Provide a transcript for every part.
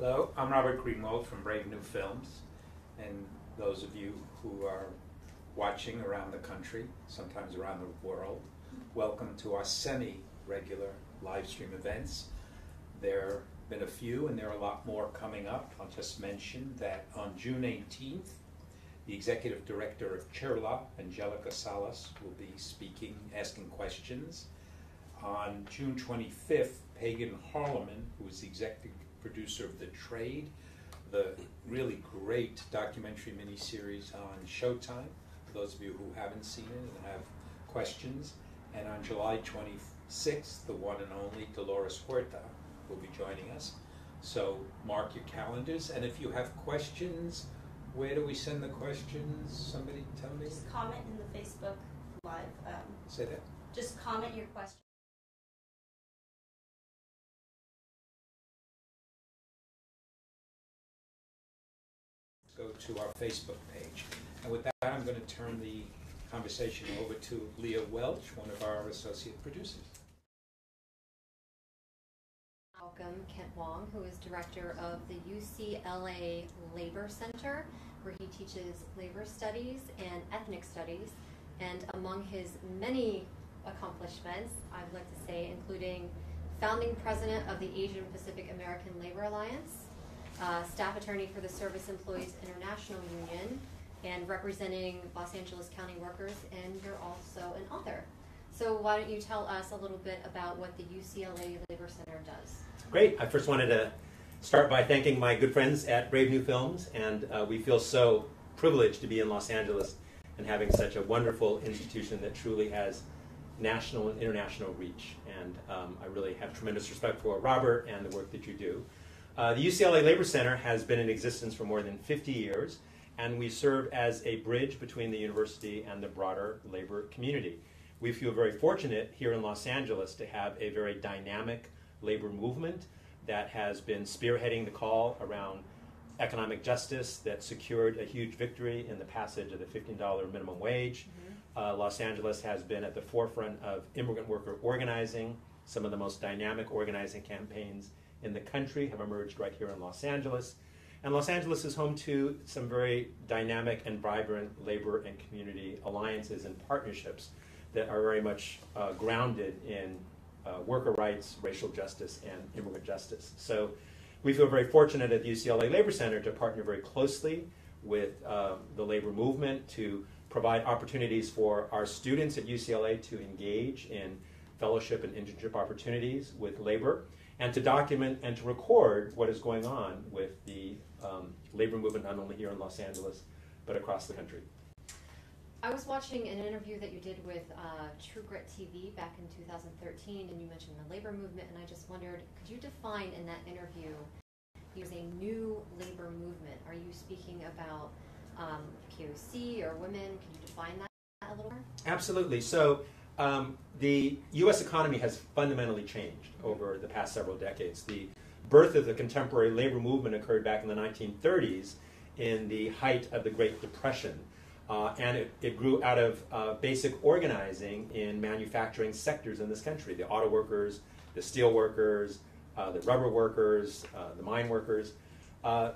Hello, I'm Robert Greenwald from Brave New Films, and those of you who are watching around the country, sometimes around the world, welcome to our semi-regular live stream events. There have been a few, and there are a lot more coming up. I'll just mention that on June 18th, the Executive Director of CHIRLA, Angelica Salas, will be speaking, asking questions. On June 25th, Pagan Harleman, who is the Executive Producer of The Trade, the really great documentary miniseries on Showtime, for those of you who haven't seen it and have questions. And on July 26th, the one and only Dolores Huerta will be joining us. So mark your calendars, and if you have questions, where do we send the questions? Somebody tell me? Just comment in the Facebook Live. Say that. Just comment your question. Go to our Facebook page. And with that, I'm going to turn the conversation over to Leah Welch, one of our associate producers. Welcome Kent Wong, who is director of the UCLA Labor Center, where he teaches labor studies and ethnic studies. And among his many accomplishments, I would like to say, including founding president of the Asian Pacific American Labor Alliance, staff attorney for the Service Employees International Union, and representing Los Angeles County workers, and you're also an author. So why don't you tell us a little bit about what the UCLA Labor Center does? Great. I first wanted to start by thanking my good friends at Brave New Films, and we feel so privileged to be in Los Angeles and having such a wonderful institution that truly has national and international reach. And I really have tremendous respect for Robert and the work that you do. The UCLA Labor Center has been in existence for more than 50 years, and we serve as a bridge between the university and the broader labor community. We feel very fortunate here in Los Angeles to have a very dynamic labor movement that has been spearheading the call around economic justice, that secured a huge victory in the passage of the $15 minimum wage. Los Angeles has been at the forefront of immigrant worker organizing. Some of the most dynamic organizing campaigns in the country have emerged right here in Los Angeles. And Los Angeles is home to some very dynamic and vibrant labor and community alliances and partnerships that are very much grounded in worker rights, racial justice, and immigrant justice. So we feel very fortunate at the UCLA Labor Center to partner very closely with the labor movement to provide opportunities for our students at UCLA to engage in fellowship and internship opportunities with labor, and to document and to record what is going on with the labor movement, not only here in Los Angeles, but across the country. I was watching an interview that you did with True Grit TV back in 2013, and you mentioned the labor movement, and I just wondered, could you define in that interview, there's a new labor movement. Are you speaking about POC or women? Can you define that a little more? Absolutely. So, the U.S. economy has fundamentally changed over the past several decades. The birth of the contemporary labor movement occurred back in the 1930s in the height of the Great Depression. And it grew out of basic organizing in manufacturing sectors in this country. The auto workers, the steel workers, the rubber workers, the mine workers.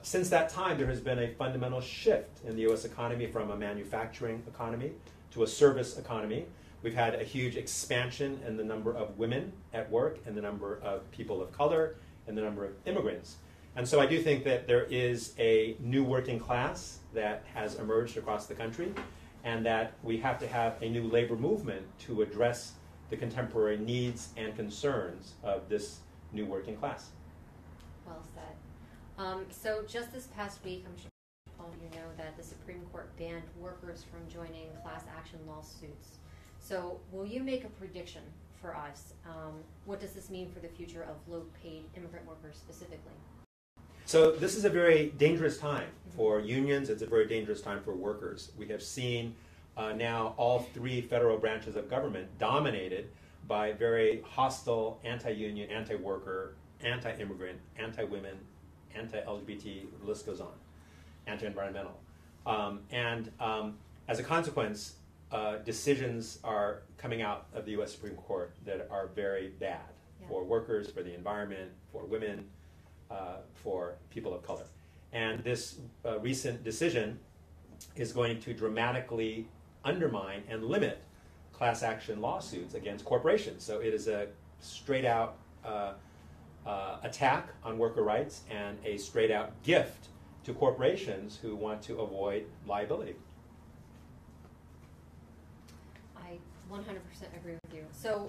Since that time, there has been a fundamental shift in the U.S. economy from a manufacturing economy to a service economy. We've had a huge expansion in the number of women at work, and the number of people of color, and the number of immigrants. And so I do think that there is a new working class that has emerged across the country, and that we have to have a new labor movement to address the contemporary needs and concerns of this new working class. Well said. So just this past week, I'm sure all of you know that the Supreme Court banned workers from joining class action lawsuits. So will you make a prediction for us? What does this mean for the future of low-paid immigrant workers specifically? So this is a very dangerous time for unions. It's a very dangerous time for workers. We have seen now all three federal branches of government dominated by very hostile anti-union, anti-worker, anti-immigrant, anti-women, anti-LGBT, the list goes on, anti-environmental. As a consequence, decisions are coming out of the U.S. Supreme Court that are very bad for workers, for the environment, for women, for people of color. And this recent decision is going to dramatically undermine and limit class action lawsuits against corporations. So it is a straight out attack on worker rights and a straight out gift to corporations who want to avoid liability. I 100% agree with you. So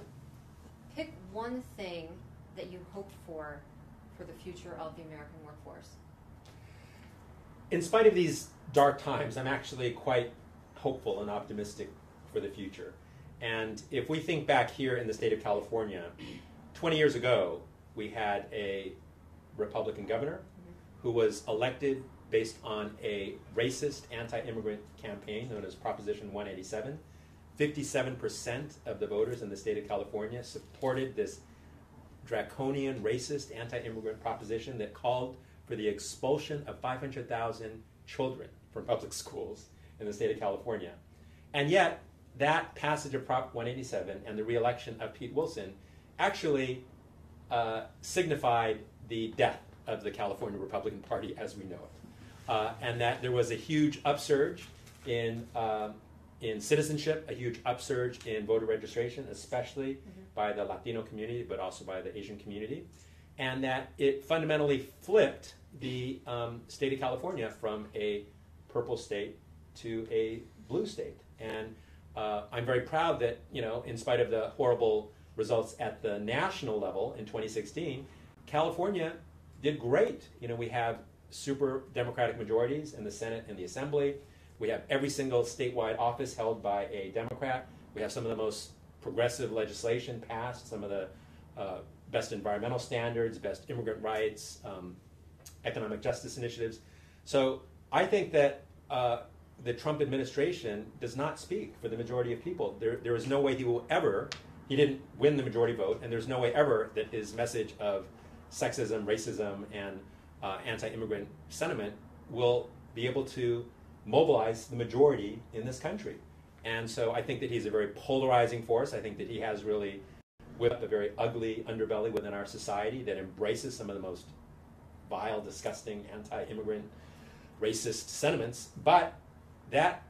pick one thing that you hope for the future of the American workforce. In spite of these dark times, I'm actually quite hopeful and optimistic for the future. And if we think back here in the state of California, 20 years ago, we had a Republican governor who was elected based on a racist anti-immigrant campaign known as Proposition 187. 57% of the voters in the state of California supported this draconian, racist, anti-immigrant proposition that called for the expulsion of 500,000 children from public schools in the state of California. And yet, that passage of Prop 187 and the re-election of Pete Wilson actually signified the death of the California Republican Party as we know it. And that there was a huge upsurge in citizenship, a huge upsurge in voter registration, especially by the Latino community, but also by the Asian community. And that it fundamentally flipped the state of California from a purple state to a blue state. And I'm very proud that, you know, in spite of the horrible results at the national level in 2016, California did great. You know, we have super Democratic majorities in the Senate and the Assembly. We have every single statewide office held by a Democrat. We have some of the most progressive legislation passed, some of the best environmental standards, best immigrant rights, economic justice initiatives. So I think that the Trump administration does not speak for the majority of people. There is no way he will ever, he didn't win the majority vote, and there's no way ever that his message of sexism, racism, and anti-immigrant sentiment will be able to mobilize the majority in this country. And so I think that he's a very polarizing force. I think that he has really whipped up a very ugly underbelly within our society that embraces some of the most vile, disgusting, anti-immigrant, racist sentiments. But that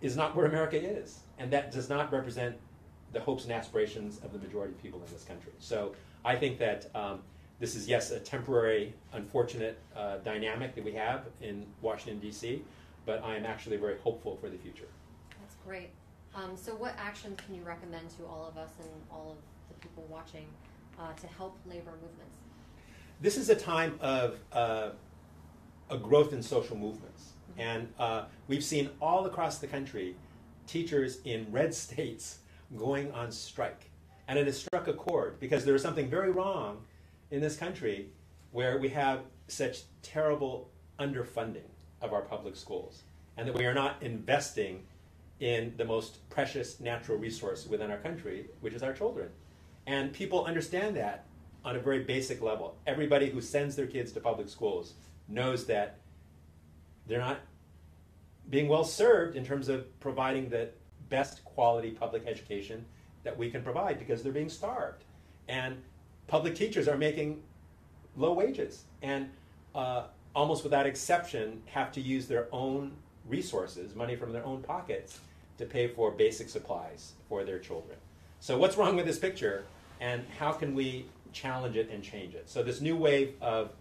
is not where America is. And that does not represent the hopes and aspirations of the majority of people in this country. So I think that this is, yes, a temporary, unfortunate dynamic that we have in Washington, D.C., but I am actually very hopeful for the future. That's great. So what actions can you recommend to all of us and all of the people watching to help labor movements? This is a time of a growth in social movements. And we've seen all across the country teachers in red states going on strike. And it has struck a chord because there is something very wrong in this country where we have such terrible underfunding of our public schools, and that we are not investing in the most precious natural resource within our country, which is our children. And people understand that on a very basic level. Everybody who sends their kids to public schools knows that they're not being well served in terms of providing the best quality public education that we can provide because they're being starved. And public teachers are making low wages and almost without exception have to use their own resources, money from their own pockets, to pay for basic supplies for their children. So what's wrong with this picture and how can we challenge it and change it? So this new wave of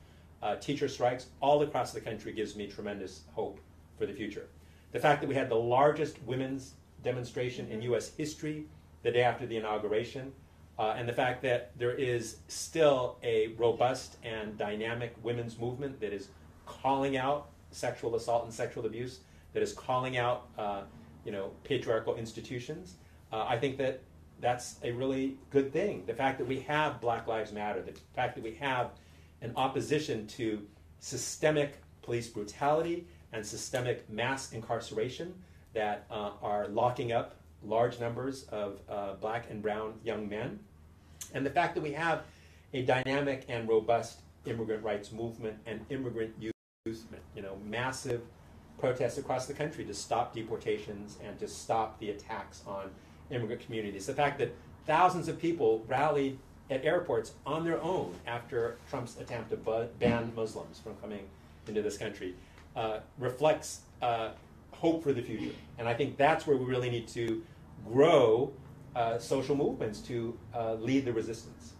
teacher strikes all across the country gives me tremendous hope for the future. The fact that we had the largest women's demonstration in U.S. history the day after the inauguration, and the fact that there is still a robust and dynamic women's movement that is calling out sexual assault and sexual abuse, that is calling out you know, patriarchal institutions, I think that that's a really good thing. The fact that we have Black Lives Matter, the fact that we have an opposition to systemic police brutality and systemic mass incarceration that are locking up large numbers of black and brown young men. And the fact that we have a dynamic and robust immigrant rights movement and immigrant youth movement, you know, massive protests across the country to stop deportations and to stop the attacks on immigrant communities. The fact that thousands of people rallied at airports on their own after Trump's attempt to ban Muslims from coming into this country reflects hope for the future. And I think that's where we really need to grow social movements to lead the resistance.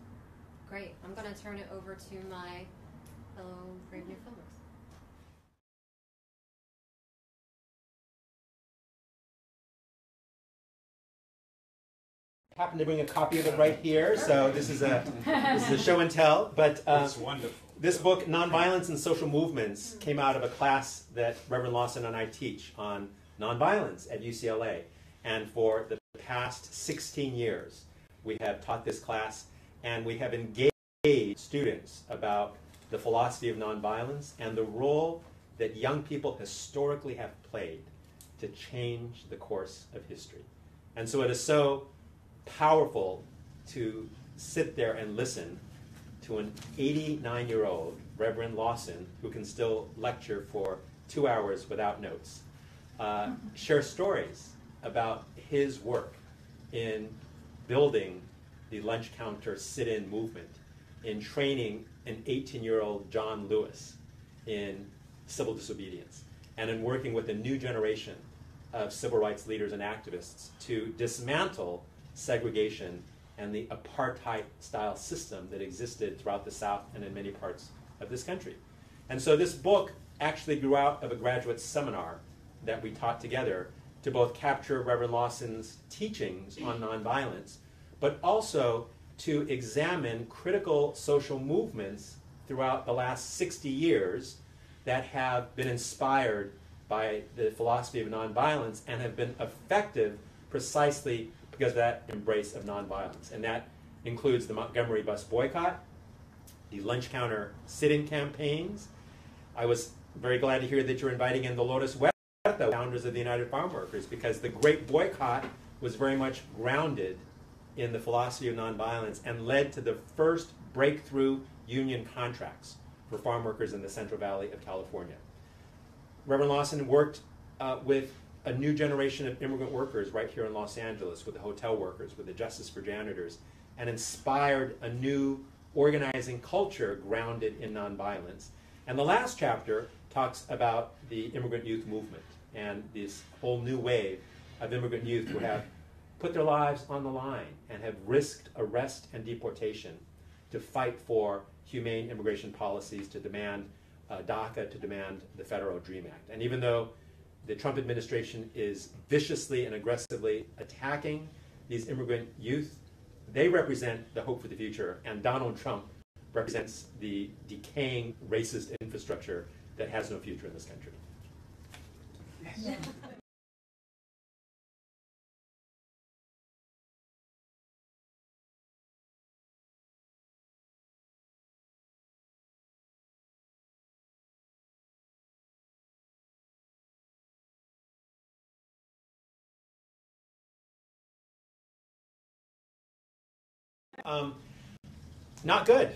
Great. I'm going to turn it over to my fellow Brave New Filmers. I happen to bring a copy of it right here, so this is a show and tell. But it's wonderful. This book, Nonviolence and Social Movements, came out of a class that Reverend Lawson and I teach on nonviolence at UCLA. And for the past 16 years, we have taught this class, and we have engaged students about the philosophy of nonviolence and the role that young people historically have played to change the course of history. And so it is so powerful to sit there and listen to an 89-year-old Reverend Lawson, who can still lecture for 2 hours without notes, share stories about his work in building the lunch counter sit-in movement, in training an 18-year-old John Lewis in civil disobedience, and in working with a new generation of civil rights leaders and activists to dismantle segregation and the apartheid-style system that existed throughout the South and in many parts of this country. And so this book actually grew out of a graduate seminar that we taught together to both capture Reverend Lawson's teachings on nonviolence, but also to examine critical social movements throughout the last 60 years that have been inspired by the philosophy of nonviolence and have been effective precisely because of that embrace of nonviolence. And that includes the Montgomery bus boycott, the lunch counter sit-in campaigns. I was very glad to hear that you're inviting in Dolores Huerta, founders of the United Farm Workers, because the Great Boycott was very much grounded in the philosophy of nonviolence and led to the first breakthrough union contracts for farm workers in the Central Valley of California. Reverend Lawson worked with a new generation of immigrant workers right here in Los Angeles, with the hotel workers, with the Justice for Janitors, and inspired a new organizing culture grounded in nonviolence. And the last chapter talks about the immigrant youth movement and this whole new wave of immigrant youth who have put their lives on the line and have risked arrest and deportation to fight for humane immigration policies, to demand DACA, to demand the Federal Dream Act. And even though the Trump administration is viciously and aggressively attacking these immigrant youth, they represent the hope for the future, and Donald Trump represents the decaying racist infrastructure that has no future in this country. Yes. Not good.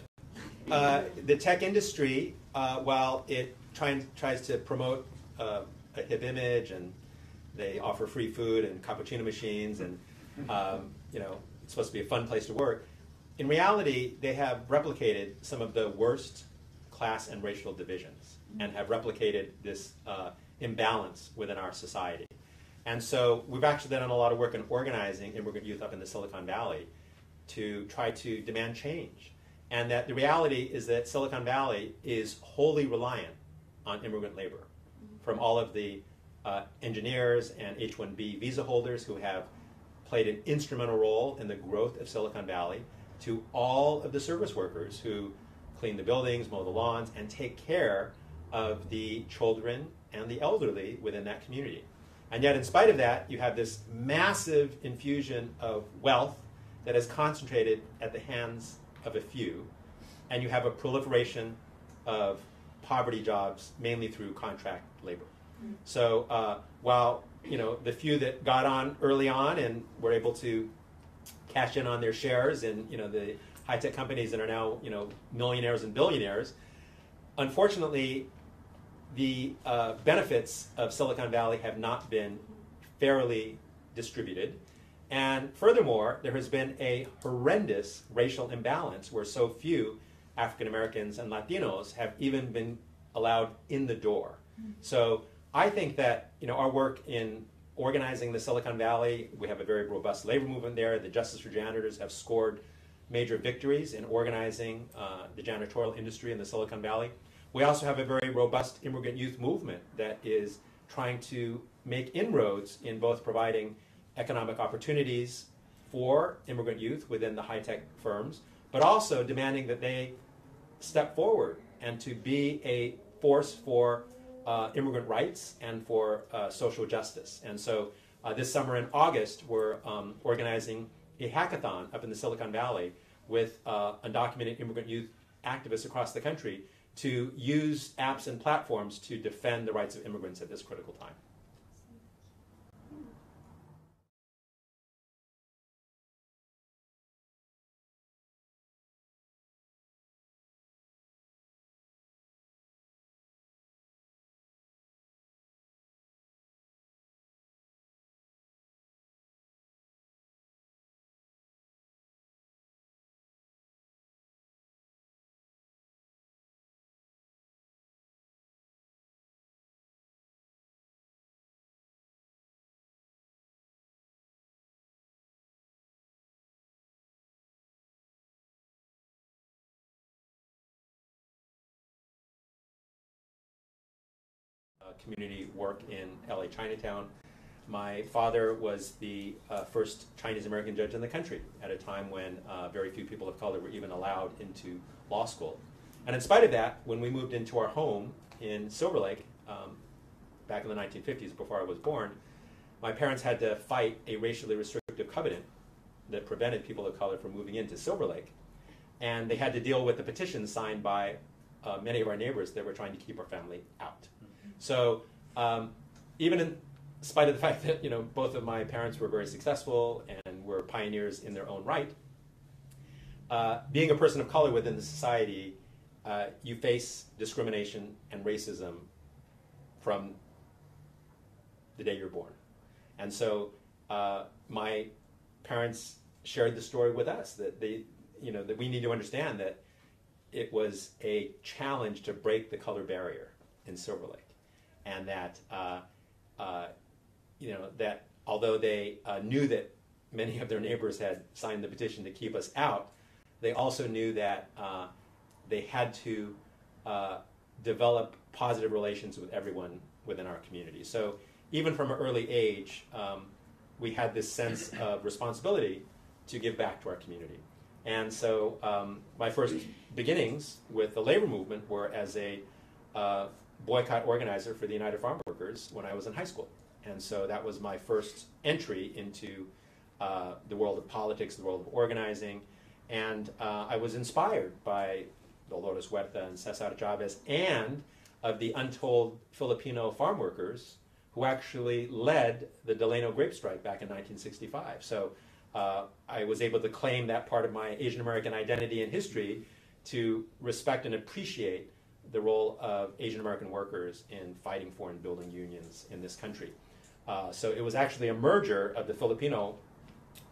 The tech industry, while it tries to promote a hip image, and they offer free food and cappuccino machines, and you know, it's supposed to be a fun place to work, in reality, they have replicated some of the worst class and racial divisions, and have replicated this imbalance within our society. And so we've actually done a lot of work in organizing immigrant youth up in the Silicon Valley to try to demand change. And that the reality is that Silicon Valley is wholly reliant on immigrant labor, from all of the engineers and H-1B visa holders who have played an instrumental role in the growth of Silicon Valley, to all of the service workers who clean the buildings, mow the lawns, and take care of the children and the elderly within that community. And yet, in spite of that, you have this massive infusion of wealth that is concentrated at the hands of a few, and you have a proliferation of poverty jobs, mainly through contract labor. So while, you know, the few that got on early on and were able to cash in on their shares in, you know, the high-tech companies that are now, you know, millionaires and billionaires, unfortunately, the benefits of Silicon Valley have not been fairly distributed. And furthermore, there has been a horrendous racial imbalance where so few African Americans and Latinos have even been allowed in the door. So I think that, you know, our work in organizing the Silicon Valley, we have a very robust labor movement there. The Justice for Janitors have scored major victories in organizing the janitorial industry in the Silicon Valley. We also have a very robust immigrant youth movement that is trying to make inroads in both providing economic opportunities for immigrant youth within the high-tech firms, but also demanding that they step forward and to be a force for immigrant rights and for social justice. And so this summer in August, we're organizing a hackathon up in the Silicon Valley with undocumented immigrant youth activists across the country to use apps and platforms to defend the rights of immigrants at this critical time. Community work in LA Chinatown. My father was the first Chinese American judge in the country at a time when very few people of color were even allowed into law school. And in spite of that, when we moved into our home in Silver Lake back in the 1950s, before I was born, my parents had to fight a racially restrictive covenant that prevented people of color from moving into Silver Lake. And they had to deal with the petition signed by many of our neighbors that were trying to keep our family out. So even in spite of the fact that, you know, both of my parents were very successful and were pioneers in their own right, being a person of color within the society, you face discrimination and racism from the day you're born. And so my parents shared the story with us that they, you know, that we need to understand that it was a challenge to break the color barrier in Silver Lake. And that, you know, that although they knew that many of their neighbors had signed the petition to keep us out, they also knew that they had to develop positive relations with everyone within our community. So even from an early age, we had this sense of responsibility to give back to our community. And so my first beginnings with the labor movement were as a boycott organizer for the United Farm Workers when I was in high school. And so that was my first entry into the world of politics, the world of organizing. And I was inspired by Dolores Huerta and Cesar Chavez and of the untold Filipino farm workers who actually led the Delano grape strike back in 1965. So I was able to claim that part of my Asian American identity and history to respect and appreciate the role of Asian American workers in fighting for and building unions in this country. So it was actually a merger of the Filipino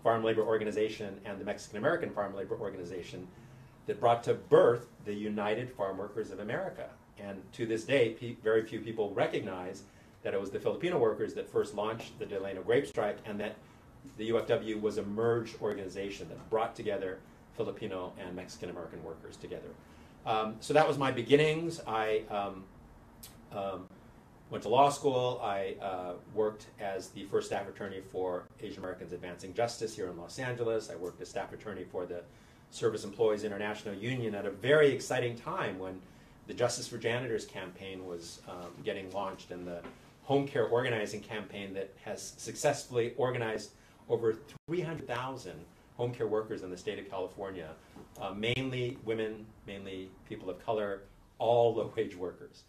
Farm Labor Organization and the Mexican American Farm Labor Organization that brought to birth the United Farm Workers of America. And to this day, very few people recognize that it was the Filipino workers that first launched the Delano grape strike and that the UFW was a merged organization that brought together Filipino and Mexican American workers together. So that was my beginnings. I went to law school. I worked as the first staff attorney for Asian Americans Advancing Justice here in Los Angeles. I worked as staff attorney for the Service Employees International Union at a very exciting time when the Justice for Janitors campaign was getting launched and the home care organizing campaign that has successfully organized over 300,000 home care workers in the state of California, mainly women, mainly people of color, all low-wage workers.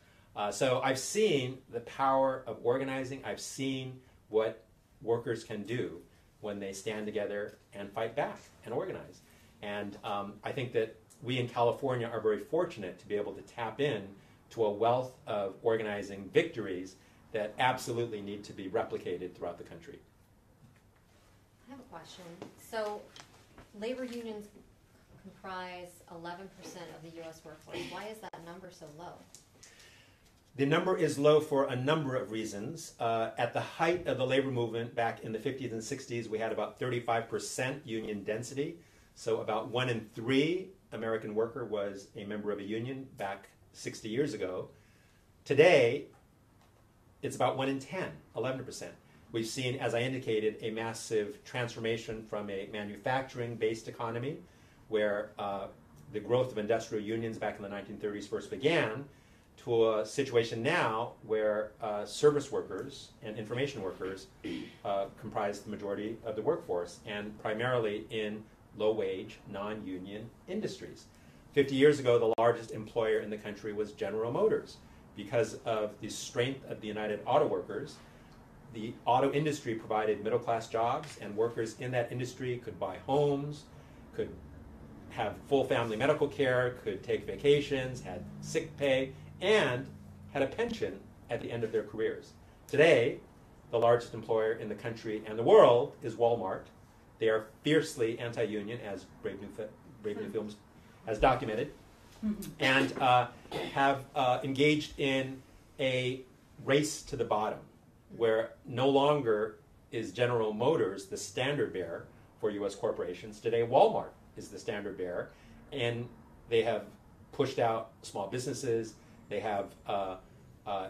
So I've seen the power of organizing. I've seen what workers can do when they stand together and fight back and organize. And I think that we in California are very fortunate to be able to tap in to a wealth of organizing victories that absolutely need to be replicated throughout the country. have a question. So labor unions comprise 11% of the U.S. workforce. Why is that number so low? The number is low for a number of reasons. At the height of the labor movement back in the 50s and 60s, we had about 35% union density. So about 1 in 3 American worker was a member of a union back 60 years ago. Today, it's about 1 in 10, 11%. We've seen, as I indicated, a massive transformation from a manufacturing-based economy where the growth of industrial unions back in the 1930s first began, to a situation now where service workers and information workers comprise the majority of the workforce, and primarily in low-wage, non-union industries. 50 years ago, the largest employer in the country was General Motors. Because of the strength of the United Auto Workers, the auto industry provided middle-class jobs, and workers in that industry could buy homes, could have full family medical care, could take vacations, had sick pay, and had a pension at the end of their careers. Today, the largest employer in the country and the world is Walmart. They are fiercely anti-union, as Brave New Films has documented, and have engaged in a race to the bottom, where no longer is General Motors the standard bearer for U.S. corporations. Today, Walmart is the standard bearer, and they have pushed out small businesses. They have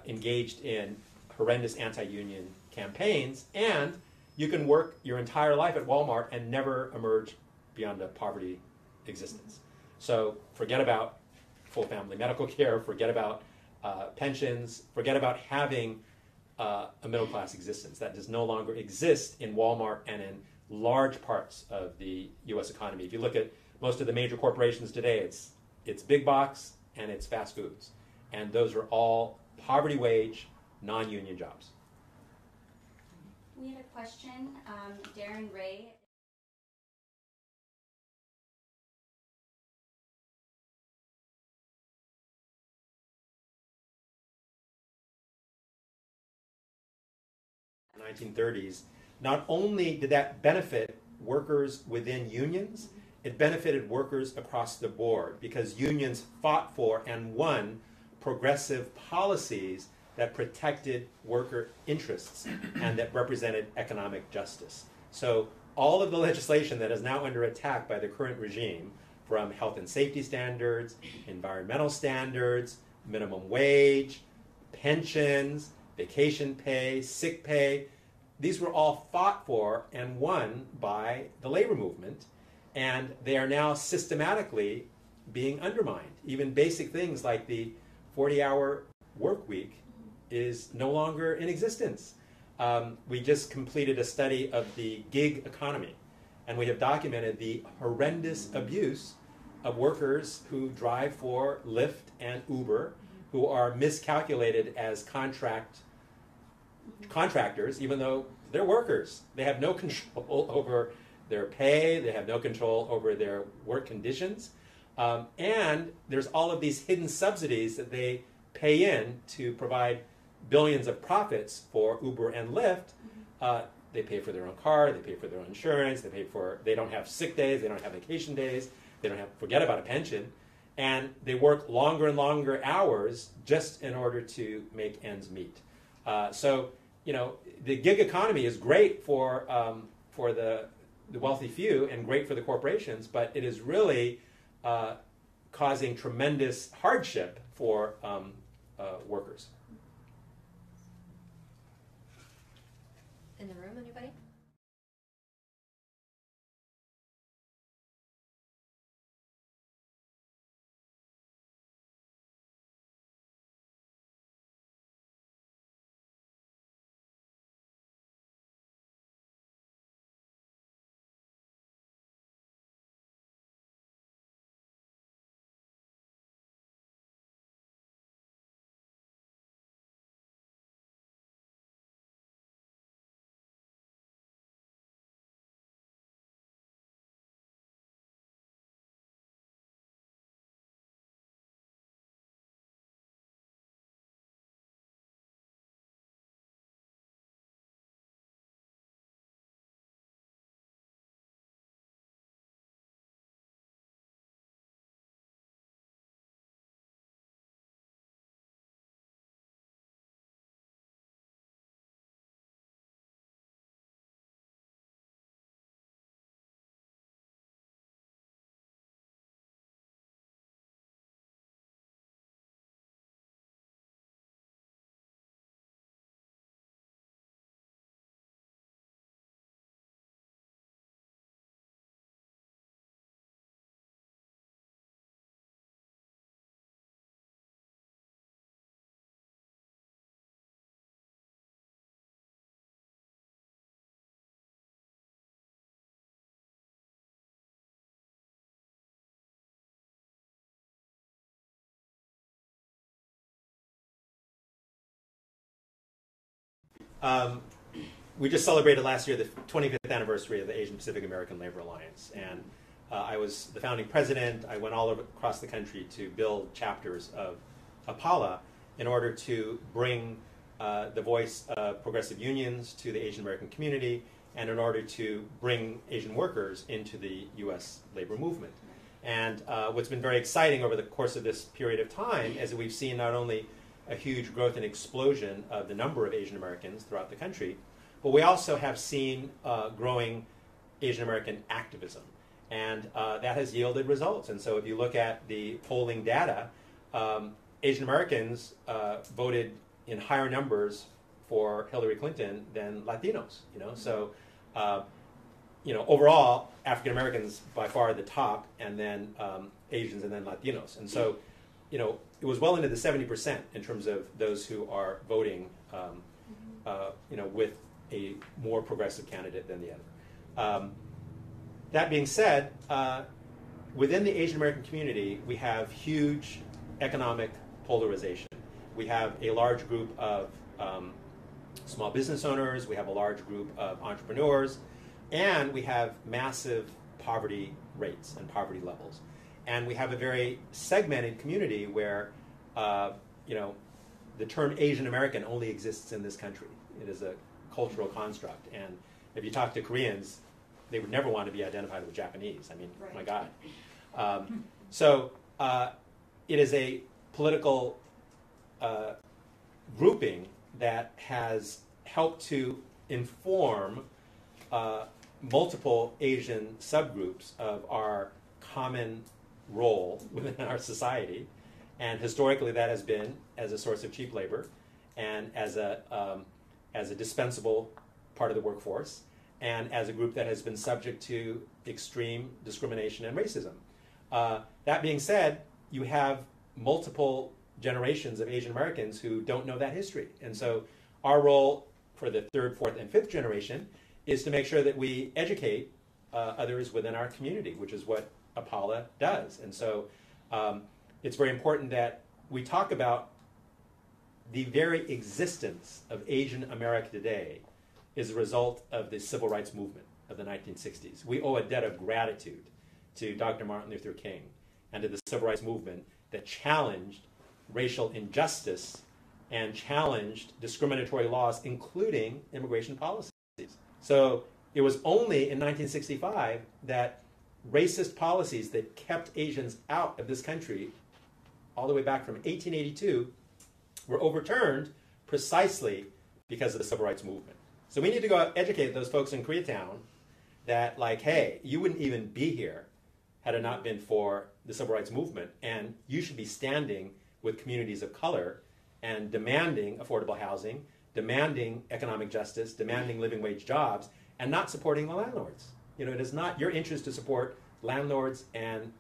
engaged in horrendous anti-union campaigns, and you can work your entire life at Walmart and never emerge beyond a poverty existence. So forget about full family medical care, forget about pensions, forget about having a middle-class existence. That does no longer exist in Walmart and in large parts of the U.S. economy. If you look at most of the major corporations today, it's big box and it's fast foods. And those are all poverty wage, non-union jobs. We had a question, Darren Ray. In the 1930s, not only did that benefit workers within unions, it benefited workers across the board because unions fought for and won progressive policies that protected worker interests and that represented economic justice. So all of the legislation that is now under attack by the current regime, from health and safety standards, environmental standards, minimum wage, pensions, vacation pay, sick pay, these were all fought for and won by the labor movement, and they are now systematically being undermined. Even basic things like the 40-hour work week is no longer in existence. We just completed a study of the gig economy, and we have documented the horrendous abuse of workers who drive for Lyft and Uber, who are miscalculated as contractors, even though they're workers. They have no control over their pay, they have no control over their work conditions, and there's all of these hidden subsidies that they pay in to provide billions of profits for Uber and Lyft. They pay for their own car, they pay for their own insurance, they pay for, they don't have sick days, they don't have vacation days, they don't have, forget about a pension, and they work longer and longer hours just in order to make ends meet. So, you know, the gig economy is great for the wealthy few and great for the corporations, but it is really causing tremendous hardship for workers. In the room, anybody? We just celebrated last year the 25th anniversary of the Asian Pacific American Labor Alliance. And I was the founding president. I went all over, across the country to build chapters of APALA in order to bring the voice of progressive unions to the Asian American community, and in order to bring Asian workers into the U.S. labor movement. And what's been very exciting over the course of this period of time is that we've seen not only a huge growth and explosion of the number of Asian Americans throughout the country, but we also have seen growing Asian American activism. And that has yielded results. And so if you look at the polling data, Asian Americans voted in higher numbers for Hillary Clinton than Latinos, you know. So, you know, overall, African Americans by far at the top, and then Asians, and then Latinos. And so, you know, it was well into the 70% in terms of those who are voting, you know, with a more progressive candidate than the other. That being said, within the Asian American community, we have huge economic polarization. We have a large group of small business owners, we have a large group of entrepreneurs, and we have massive poverty rates and poverty levels. And we have a very segmented community where, you know, the term Asian American only exists in this country. It is a cultural construct. And if you talk to Koreans, they would never want to be identified with Japanese. I mean, right. My God. It is a political grouping that has helped to inform multiple Asian subgroups of our common role within our society. And historically, that has been as a source of cheap labor and as a dispensable part of the workforce, and as a group that has been subject to extreme discrimination and racism. That being said, you have multiple generations of Asian Americans who don't know that history. And so our role for the third, fourth, and fifth generation is to make sure that we educate others within our community, which is what APALA does. And so it's very important that we talk about the very existence of Asian America today is a result of the civil rights movement of the 1960s. We owe a debt of gratitude to Dr. Martin Luther King and to the civil rights movement that challenged racial injustice and challenged discriminatory laws, including immigration policies. So it was only in 1965 that racist policies that kept Asians out of this country all the way back from 1882 were overturned precisely because of the civil rights movement. So we need to go out and educate those folks in Koreatown that, like, hey, you wouldn't even be here had it not been for the civil rights movement, and you should be standing with communities of color and demanding affordable housing, demanding economic justice, demanding living wage jobs, and not supporting the landlords. You know, it is not your interest to support landlords and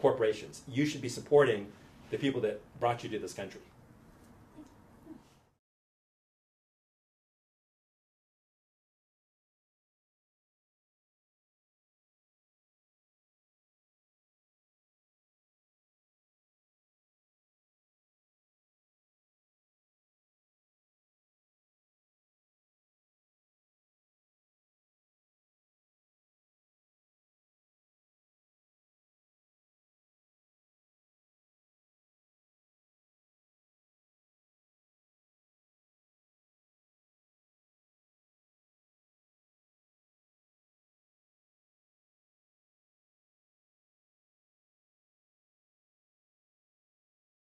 corporations. You should be supporting the people that brought you to this country.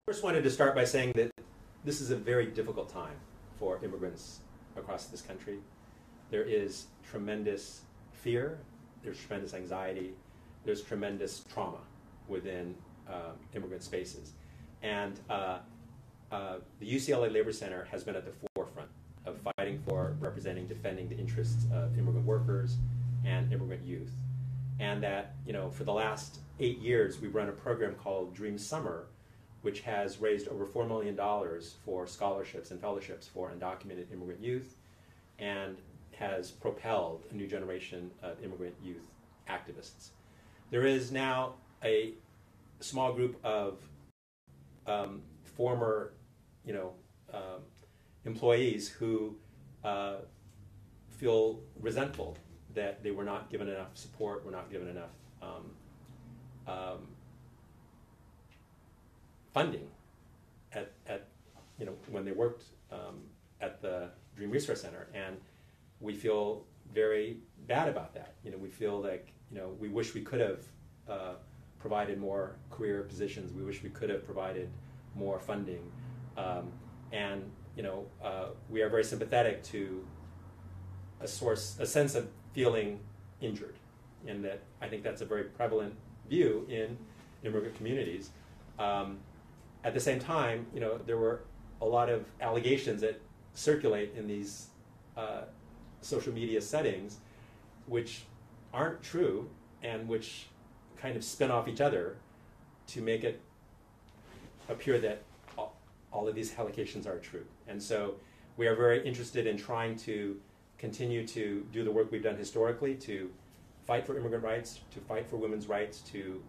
I first wanted to start by saying that this is a very difficult time for immigrants across this country. There is tremendous fear, there's tremendous anxiety, there's tremendous trauma within immigrant spaces. And the UCLA Labor Center has been at the forefront of fighting for, representing, defending the interests of immigrant workers and immigrant youth. And that, you know, for the last 8 years, we've run a program called Dream Summer, which has raised over $4 million for scholarships and fellowships for undocumented immigrant youth, and has propelled a new generation of immigrant youth activists. There is now a small group of former employees who feel resentful that they were not given enough support, were not given enough funding at you know, when they worked at the Dream Resource Center, and we feel very bad about that. You know, we feel like, you know, we wish we could have provided more career positions. We wish we could have provided more funding, and you know, we are very sympathetic to a sense of feeling injured, and that I think that's a very prevalent view in immigrant communities. At the same time, you know, there were a lot of allegations that circulate in these social media settings, which aren't true and which kind of spin off each other to make it appear that all of these allegations are true. And so we are very interested in trying to continue to do the work we've done historically to fight for immigrant rights, to fight for women's rights, to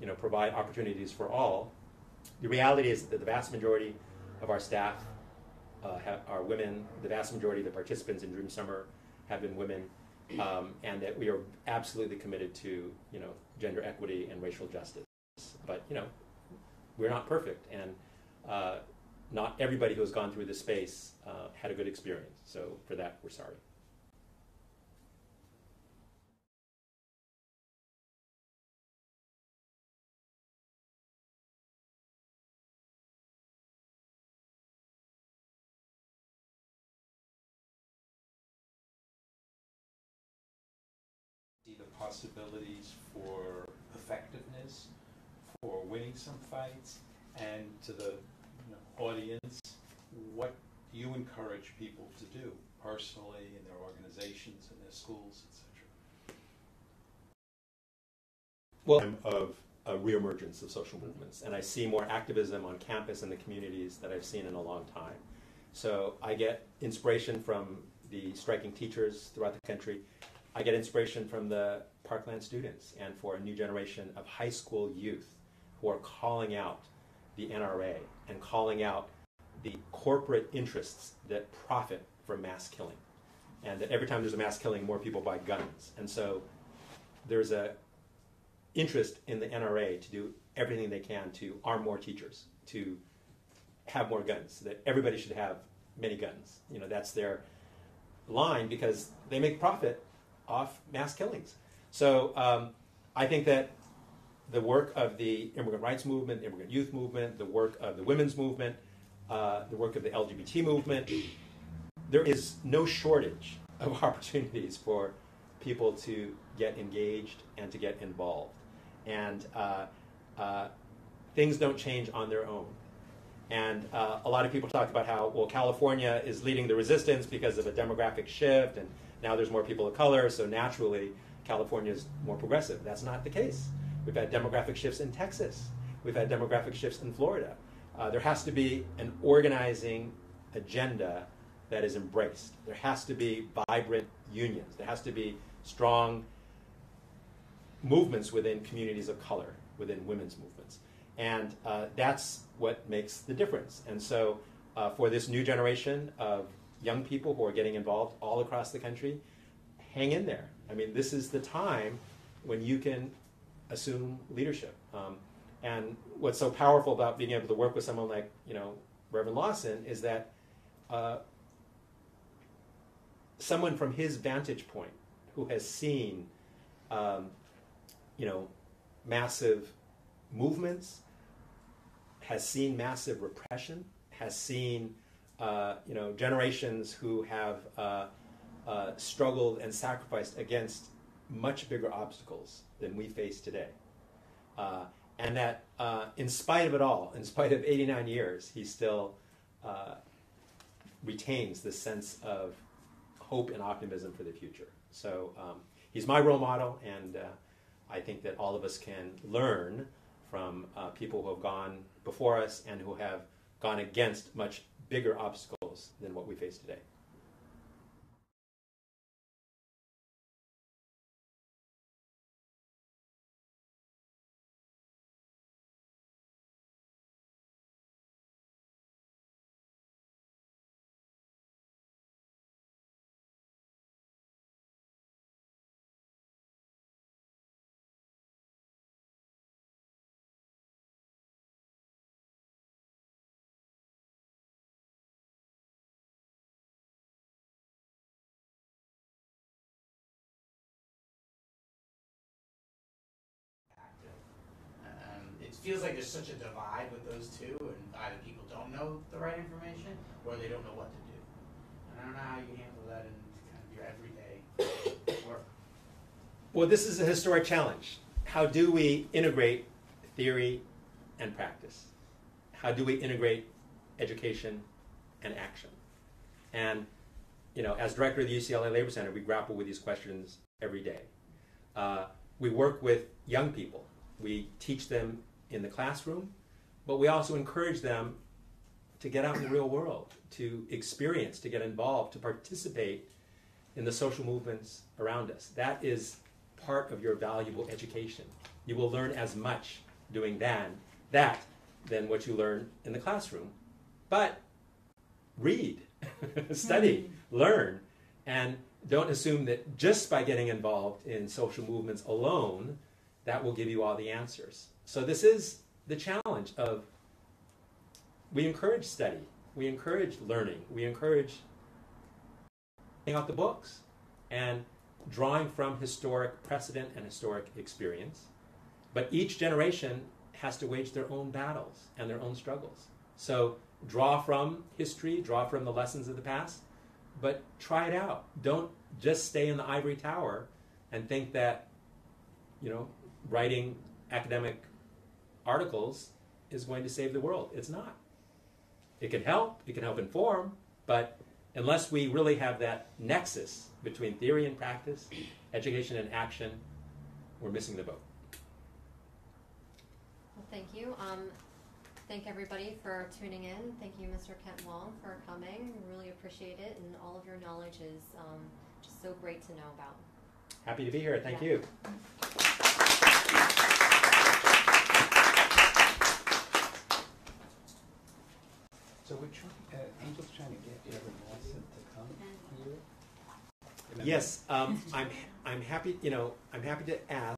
you know, provide opportunities for all. The reality is that the vast majority of our staff are women. The vast majority of the participants in Dream Summer have been women, and that we are absolutely committed to, you know, gender equity and racial justice. But you know, we're not perfect, and not everybody who has gone through this space had a good experience. So for that, we're sorry. The possibilities for effectiveness, for winning some fights, and to the audience, what you encourage people to do personally in their organizations, in their schools, etc. Well, I'm of a reemergence of social movements, and I see more activism on campus and the communities that I've seen in a long time. So I get inspiration from the striking teachers throughout the country. I get inspiration from the Parkland students and for a new generation of high school youth who are calling out the NRA and calling out the corporate interests that profit from mass killing. And that every time there's a mass killing, more people buy guns. And so there's an interest in the NRA to do everything they can to arm more teachers, to have more guns, that everybody should have many guns. You know, that's their line because they make profit off mass killings. So I think that the work of the immigrant rights movement, the immigrant youth movement, the work of the women's movement, the work of the LGBT movement, there is no shortage of opportunities for people to get engaged and to get involved. And things don't change on their own. And a lot of people talk about how, well, California is leading the resistance because of a demographic shift, and now there's more people of color, so naturally California is more progressive. That's not the case. We've had demographic shifts in Texas. We've had demographic shifts in Florida. There has to be an organizing agenda that is embraced. There has to be vibrant unions. There has to be strong movements within communities of color, within women's movements. And that's what makes the difference. And so for this new generation of young people who are getting involved all across the country, hang in there. I mean, this is the time when you can assume leadership. And what's so powerful about being able to work with someone like, you know, Reverend Lawson is that someone from his vantage point who has seen, you know, massive movements, has seen massive repression, has seen, you know, generations who have struggled and sacrificed against much bigger obstacles than we face today. And that in spite of it all, in spite of 89 years, he still retains this sense of hope and optimism for the future. So he's my role model, and I think that all of us can learn from people who have gone before us and who have gone against much bigger obstacles than what we face today. feels like there's such a divide with those two, and either people don't know the right information or they don't know what to do. And I don't know how you handle that in kind of your everyday work. Well, this is a historic challenge. How do we integrate theory and practice? How do we integrate education and action? And you know, as director of the UCLA Labor Center, we grapple with these questions every day. We work with young people. We teach them in the classroom, but we also encourage them to get out in the real world, to experience, to get involved, to participate in the social movements around us. That is part of your valuable education. You will learn as much doing that than what you learn in the classroom. But read, study, learn, and don't assume that just by getting involved in social movements alone, that will give you all the answers. So this is the challenge of, we encourage study, we encourage learning, we encourage getting out the books and drawing from historic precedent and historic experience. But each generation has to wage their own battles and their own struggles. So draw from history, draw from the lessons of the past, but try it out. Don't just stay in the ivory tower and think that, you know, writing academic articles is going to save the world. It's not. It can help inform, but unless we really have that nexus between theory and practice, education and action, we're missing the boat. Well, thank you. Thank everybody for tuning in. Thank you, Mr. Kent Wong, for coming. Really appreciate it, and all of your knowledge is just so great to know about. Happy to be here. Thank you. So we're trying, Angel's trying to get Reverend Lawson to come here. Remember? Yes, I'm happy. You know, I'm happy to ask.